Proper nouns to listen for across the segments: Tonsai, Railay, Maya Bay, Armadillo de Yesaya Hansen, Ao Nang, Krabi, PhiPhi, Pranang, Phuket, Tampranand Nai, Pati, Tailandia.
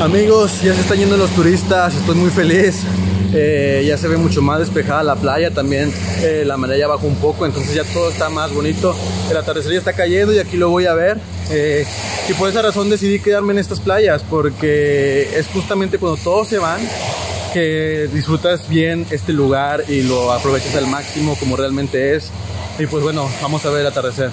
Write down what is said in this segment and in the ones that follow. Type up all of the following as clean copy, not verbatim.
Amigos, ya se están yendo los turistas, estoy muy feliz. Ya se ve mucho más despejada la playa, también la marea ya bajó un poco, entonces ya todo está más bonito. El atardecer ya está cayendo y aquí lo voy a ver. Y por esa razón decidí quedarme en estas playas, porque es justamente cuando todos se van que disfrutas bien este lugar y lo aprovechas al máximo como realmente es. Y pues bueno, vamos a ver el atardecer.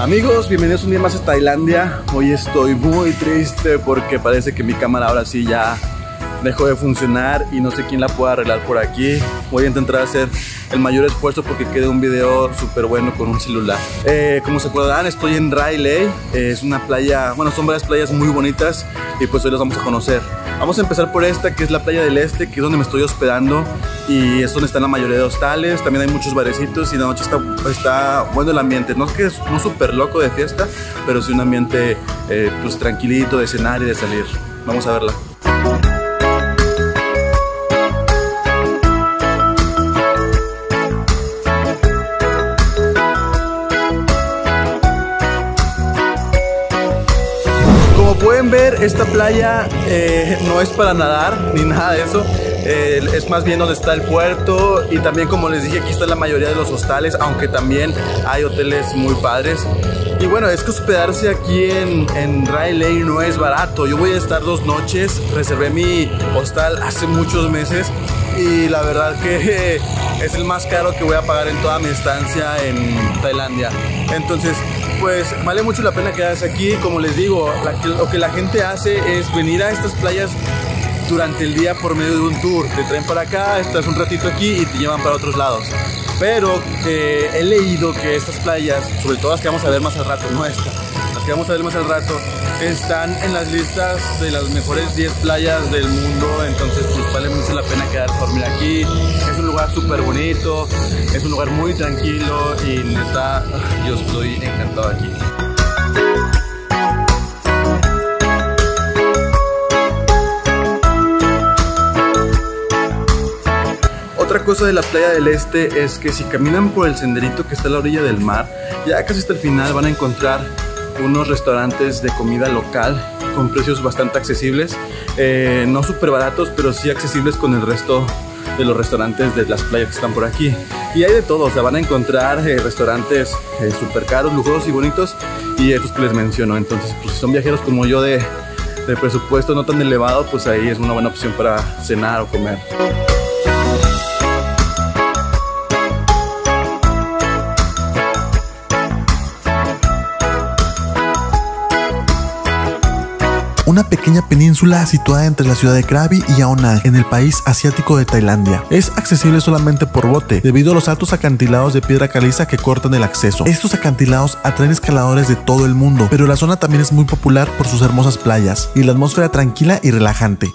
Amigos, bienvenidos un día más a Tailandia. Hoy estoy muy triste porque parece que mi cámara ahora sí ya dejó de funcionar y no sé quién la puede arreglar por aquí. Voy a intentar hacer el mayor esfuerzo porque quede un video súper bueno con un celular. Como se acuerdan, estoy en Railay. Es una playa, bueno, son varias playas muy bonitas y pues hoy las vamos a conocer. Vamos a empezar por esta, que es la playa del este, que es donde me estoy hospedando. Y es donde están la mayoría de hostales, también hay muchos barecitos y la noche está bueno el ambiente. No es que es un súper loco de fiesta, pero sí un ambiente pues tranquilito de cenar y de salir. Vamos a verla. Como pueden ver, esta playa no es para nadar ni nada de eso. Es más bien donde está el puerto y también, como les dije, aquí está la mayoría de los hostales, aunque también hay hoteles muy padres. Y bueno, es que hospedarse aquí en Railay no es barato. Yo voy a estar 2 noches, reservé mi hostal hace muchos meses y la verdad que es el más caro que voy a pagar en toda mi estancia en Tailandia. Entonces, pues vale mucho la pena quedarse aquí. Como les digo, lo que la gente hace es venir a estas playas durante el día por medio de un tour. Te traen para acá, estás un ratito aquí y te llevan para otros lados. Pero he leído que estas playas, sobre todo las que vamos a ver más al rato, no esta, las que vamos a ver más al rato, están en las listas de las mejores 10 playas del mundo. Entonces pues vale mucho la pena quedarse a dormir aquí. Es un lugar súper bonito, es un lugar muy tranquilo y neta, yo estoy encantado aquí. Otra cosa de la playa del este es que si caminan por el senderito que está a la orilla del mar, ya casi hasta el final van a encontrar unos restaurantes de comida local con precios bastante accesibles, no súper baratos, pero sí accesibles con el resto de los restaurantes de las playas que están por aquí. Y hay de todo, o sea, van a encontrar restaurantes súper caros, lujosos y bonitos, y estos que les menciono. Entonces, pues si son viajeros como yo de presupuesto no tan elevado, pues ahí es una buena opción para cenar o comer. Una pequeña península situada entre la ciudad de Krabi y Ao Nang, en el país asiático de Tailandia. Es accesible solamente por bote, debido a los altos acantilados de piedra caliza que cortan el acceso. Estos acantilados atraen escaladores de todo el mundo, pero la zona también es muy popular por sus hermosas playas y la atmósfera tranquila y relajante.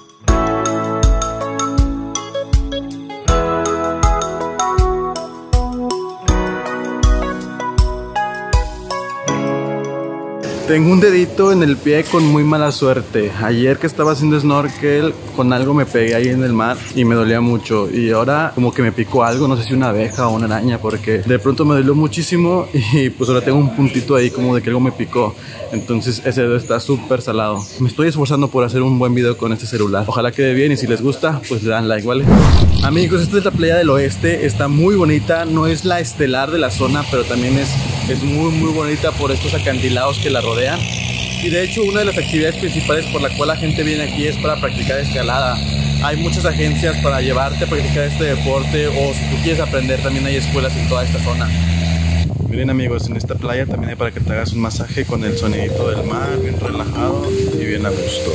Tengo un dedito en el pie con muy mala suerte. Ayer que estaba haciendo snorkel, con algo me pegué ahí en el mar y me dolía mucho. Y ahora como que me picó algo, no sé si una abeja o una araña, porque de pronto me dolió muchísimo y pues ahora tengo un puntito ahí como de que algo me picó. Entonces ese dedo está súper salado. Me estoy esforzando por hacer un buen video con este celular. Ojalá quede bien y si les gusta, pues le dan like, ¿vale? Amigos, esta es la playa del oeste. Está muy bonita. No es la estelar de la zona, pero también es muy muy bonita por estos acantilados que la rodean. Y de hecho una de las actividades principales por la cual la gente viene aquí es para practicar escalada. Hay muchas agencias para llevarte a practicar este deporte, o si tú quieres aprender también hay escuelas en toda esta zona. Miren amigos, en esta playa también hay para que te hagas un masaje con el sonidito del mar, bien relajado y bien a gusto.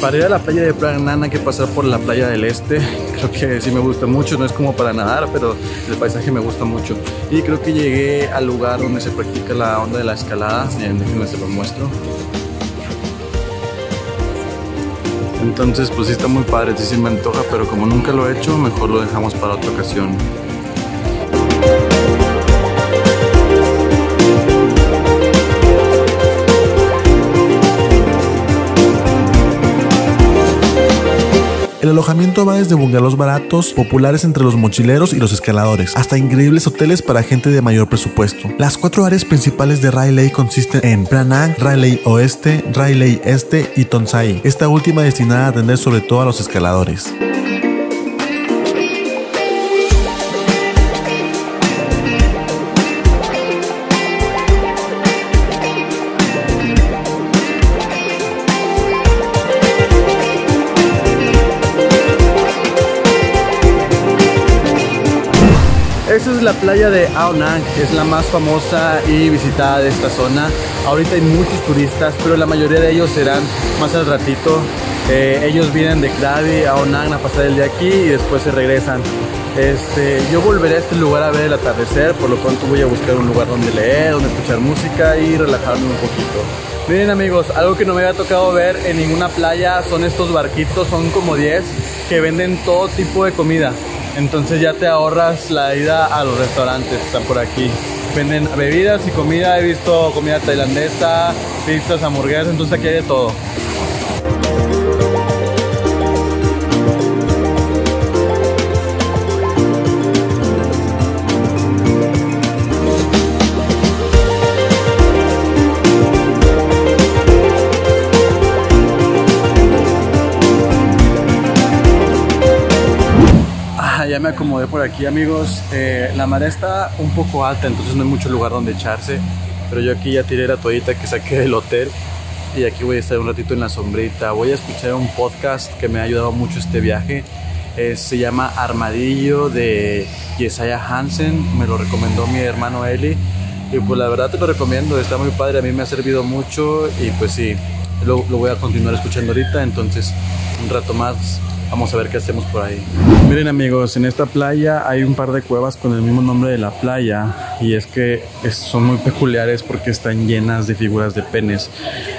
Para ir a la playa de Pranang hay que pasar por la playa del este. Creo que sí me gusta mucho, no es como para nadar, pero el paisaje me gusta mucho. Y creo que llegué al lugar donde se practica la onda de la escalada. Déjenme se lo muestro. Entonces pues sí está muy padre, sí se me antoja, pero como nunca lo he hecho, mejor lo dejamos para otra ocasión. El alojamiento va desde bungalows baratos, populares entre los mochileros y los escaladores, hasta increíbles hoteles para gente de mayor presupuesto. Las cuatro áreas principales de Railay consisten en Pranang, Railay Oeste, Railay Este y Tonsai, esta última destinada a atender sobre todo a los escaladores. Esta es la playa de Ao Nang, que es la más famosa y visitada de esta zona. Ahorita hay muchos turistas, pero la mayoría de ellos serán más al ratito. Ellos vienen de Krabi a Ao Nang a pasar el día aquí y después se regresan. Yo volveré a este lugar a ver el atardecer, por lo cual voy a buscar un lugar donde leer, donde escuchar música y relajarme un poquito. Miren amigos, algo que no me había tocado ver en ninguna playa son estos barquitos, son como 10, que venden todo tipo de comida. Entonces ya te ahorras la ida a los restaurantes, están por aquí. Venden bebidas y comida, he visto comida tailandesa, pizzas, hamburguesas, entonces aquí hay de todo. Ya me acomodé por aquí amigos. La marea está un poco alta, entonces no hay mucho lugar donde echarse, pero yo aquí ya tiré la toallita que saqué del hotel y aquí voy a estar un ratito en la sombrita. Voy a escuchar un podcast que me ha ayudado mucho este viaje. Se llama Armadillo de Yesaya Hansen, me lo recomendó mi hermano Eli y pues la verdad te lo recomiendo, está muy padre, a mí me ha servido mucho y pues sí, lo voy a continuar escuchando ahorita, entonces un rato más. Vamos a ver qué hacemos por ahí. Miren amigos, en esta playa hay un par de cuevas con el mismo nombre de la playa. Y es que son muy peculiares porque están llenas de figuras de penes.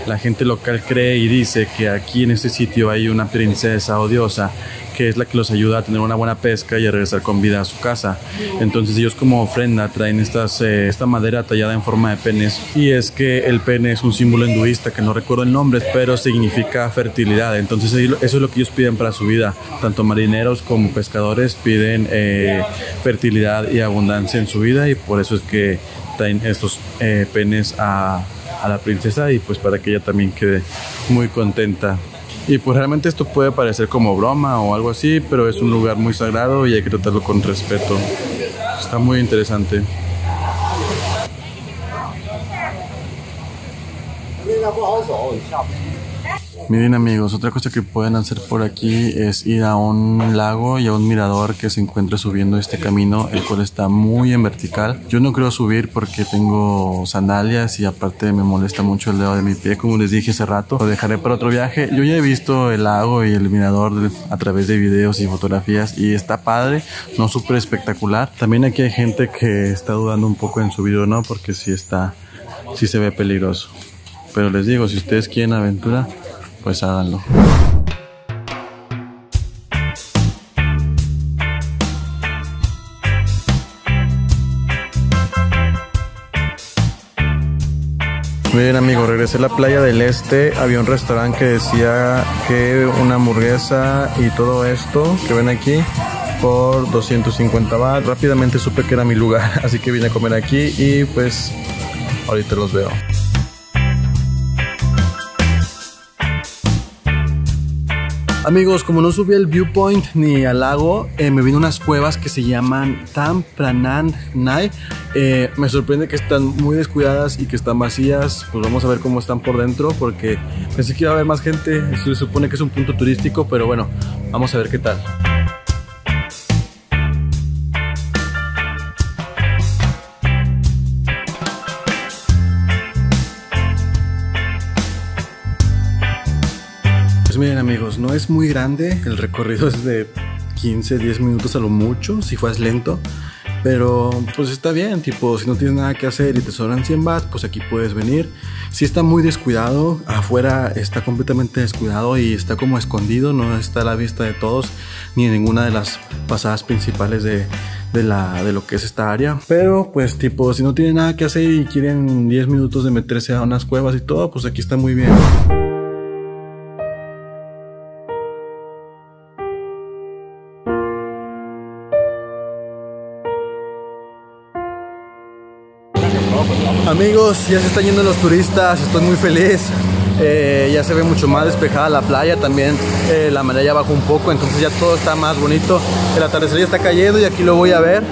La gente local cree y dice que aquí en este sitio hay una princesa o diosa que es la que los ayuda a tener una buena pesca y a regresar con vida a su casa. Entonces ellos como ofrenda traen esta madera tallada en forma de penes. Y es que el pene es un símbolo hinduista que no recuerdo el nombre, pero significa fertilidad. Entonces eso es lo que ellos piden para su vida. Tanto marineros como pescadores piden fertilidad y abundancia en su vida y por eso es que traen estos penes a la princesa y pues para que ella también quede muy contenta. Y pues realmente esto puede parecer como broma o algo así, pero es un lugar muy sagrado y hay que tratarlo con respeto. Está muy interesante. Miren amigos, otra cosa que pueden hacer por aquí es ir a un lago y a un mirador que se encuentra subiendo este camino, el cual está muy en vertical. Yo no creo subir porque tengo sandalias y aparte me molesta mucho el dedo de mi pie, como les dije hace rato. Lo dejaré para otro viaje. Yo ya he visto el lago y el mirador a través de videos y fotografías y está padre, no súper espectacular. También aquí hay gente que está dudando un poco en subir o no, porque sí se ve peligroso. Pero les digo, si ustedes quieren aventura, pues háganlo. Bien amigos, regresé a la playa del este. Había un restaurante que decía que una hamburguesa y todo esto que ven aquí por 250 baht. Rápidamente supe que era mi lugar, así que vine a comer aquí y pues ahorita los veo. Amigos, como no subí al viewpoint ni al lago, me vine a unas cuevas que se llaman Tampranand Nai. Me sorprende que están muy descuidadas y que están vacías. Pues vamos a ver cómo están por dentro, porque pensé que iba a haber más gente. Se supone que es un punto turístico, pero bueno, vamos a ver qué tal. Miren amigos, no es muy grande, el recorrido es de 15-10 minutos a lo mucho, si fueras lento, pero pues está bien, tipo, si no tienes nada que hacer y te sobran 100 baht, pues aquí puedes venir. Sí está muy descuidado, afuera está completamente descuidado y está como escondido, no está a la vista de todos, ni en ninguna de las pasadas principales de lo que es esta área, pero pues tipo, si no tienen nada que hacer y quieren 10 minutos de meterse a unas cuevas y todo, pues aquí está muy bien. Amigos, ya se están yendo los turistas, estoy muy feliz. Ya se ve mucho más despejada la playa, también la marea ya bajó un poco, entonces ya todo está más bonito. El atardecer ya está cayendo y aquí lo voy a ver.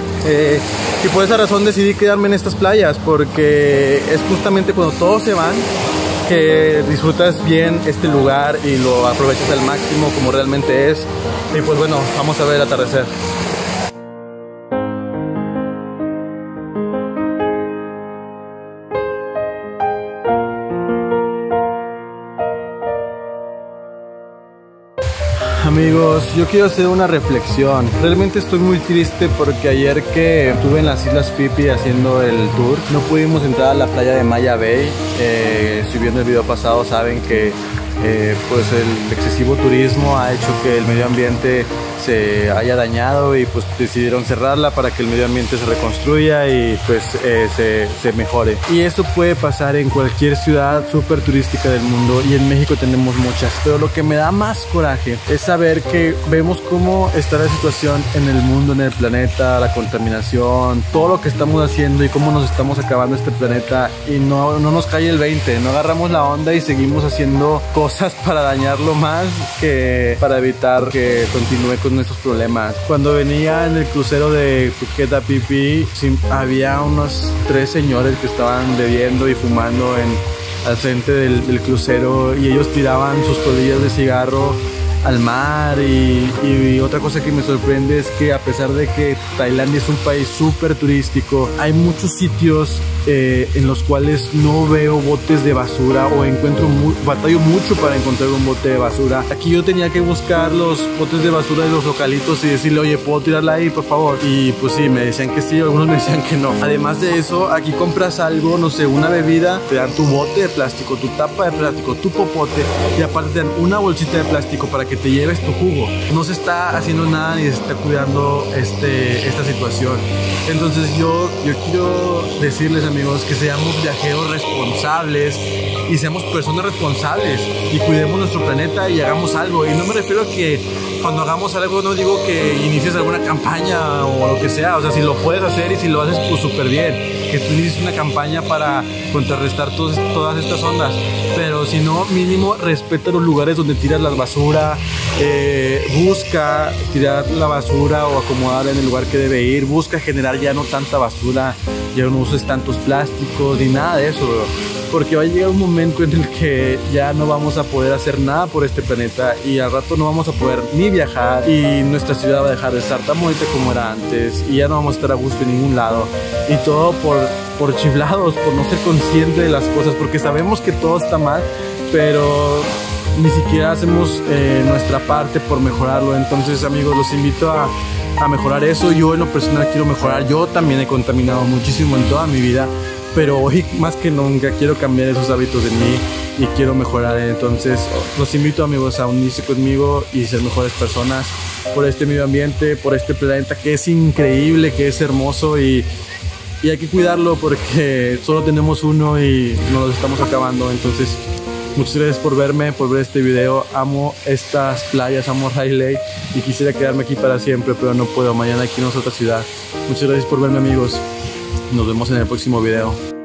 Y por esa razón decidí quedarme en estas playas, porque es justamente cuando todos se van que disfrutas bien este lugar y lo aprovechas al máximo como realmente es. Y pues bueno, vamos a ver el atardecer. Amigos, yo quiero hacer una reflexión. Realmente estoy muy triste porque ayer que estuve en las Islas PhiPhi haciendo el tour, no pudimos entrar a la playa de Maya Bay. Si vieron el video pasado saben que pues el excesivo turismo ha hecho que el medio ambiente se haya dañado y pues decidieron cerrarla para que el medio ambiente se reconstruya y pues se mejore. Y esto puede pasar en cualquier ciudad súper turística del mundo y en México tenemos muchas, pero lo que me da más coraje es saber que vemos cómo está la situación en el mundo, en el planeta, la contaminación, todo lo que estamos haciendo y cómo nos estamos acabando este planeta y no nos cae el 20, no agarramos la onda y seguimos haciendo cosas para dañarlo más que para evitar que continúe con nuestros problemas. Cuando venía en el crucero de Phuket a PhiPhi, había unos 3 señores que estaban bebiendo y fumando al frente del crucero y ellos tiraban sus colillas de cigarro al mar y otra cosa que me sorprende es que a pesar de que Tailandia es un país súper turístico, hay muchos sitios en los cuales no veo botes de basura o batallo mucho para encontrar un bote de basura. Aquí yo tenía que buscar los botes de basura de los localitos y decirle, oye, ¿puedo tirarla ahí, por favor? Y pues sí, me decían que sí, algunos me decían que no. Además de eso, aquí compras algo, no sé, una bebida, te dan tu bote de plástico, tu tapa de plástico, tu popote y aparte te dan una bolsita de plástico para que te lleves tu jugo. No se está haciendo nada ni se está cuidando esta situación. Entonces yo quiero decirles amigos que seamos viajeros responsables y seamos personas responsables y cuidemos nuestro planeta y hagamos algo. Y no me refiero a que cuando hagamos algo, no digo que inicies alguna campaña o lo que sea, o sea, si lo puedes hacer y si lo haces pues súper bien. que tú inicies una campaña para contrarrestar todas estas ondas, pero si no, mínimo respeta los lugares donde tiras la basura, busca tirar la basura o acomodarla en el lugar que debe ir, busca generar ya no tanta basura, ya no uses tantos plásticos ni nada de eso, porque va a llegar un momento en el que ya no vamos a poder hacer nada por este planeta y al rato no vamos a poder ni viajar y nuestra ciudad va a dejar de estar tan bonita como era antes y ya no vamos a estar a gusto en ningún lado, y todo por chiflados, por no ser consciente de las cosas, porque sabemos que todo está mal, pero ni siquiera hacemos nuestra parte por mejorarlo. Entonces, amigos, los invito a mejorar eso. Yo en lo personal quiero mejorar, yo también he contaminado muchísimo en toda mi vida, pero hoy más que nunca quiero cambiar esos hábitos en mí y quiero mejorar. Entonces los invito, amigos, a unirse conmigo y ser mejores personas por este medio ambiente, por este planeta que es increíble, que es hermoso, y hay que cuidarlo porque solo tenemos uno y nos lo estamos acabando. Entonces, muchas gracias por verme, por ver este video. Amo estas playas, amo Railay y quisiera quedarme aquí para siempre, pero no puedo. Mañana aquí en otra ciudad. Muchas gracias por verme, amigos. Nos vemos en el próximo video.